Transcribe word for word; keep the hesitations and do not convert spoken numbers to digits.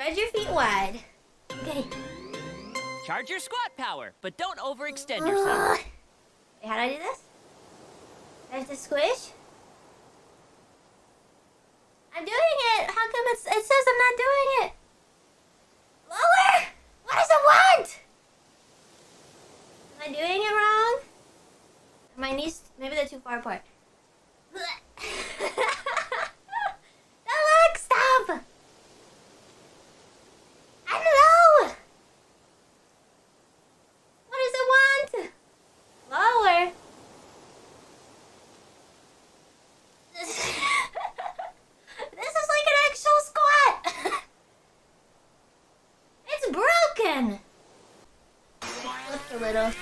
Spread your feet wide. Okay. Charge your squat power, but don't overextend yourself. Wait, how do I do this? Do I have to squish? I'm doing it! How come it's, it says I'm not doing it? Lower! What does it want? Am I doing it wrong? My knees, maybe they're too far apart. Little.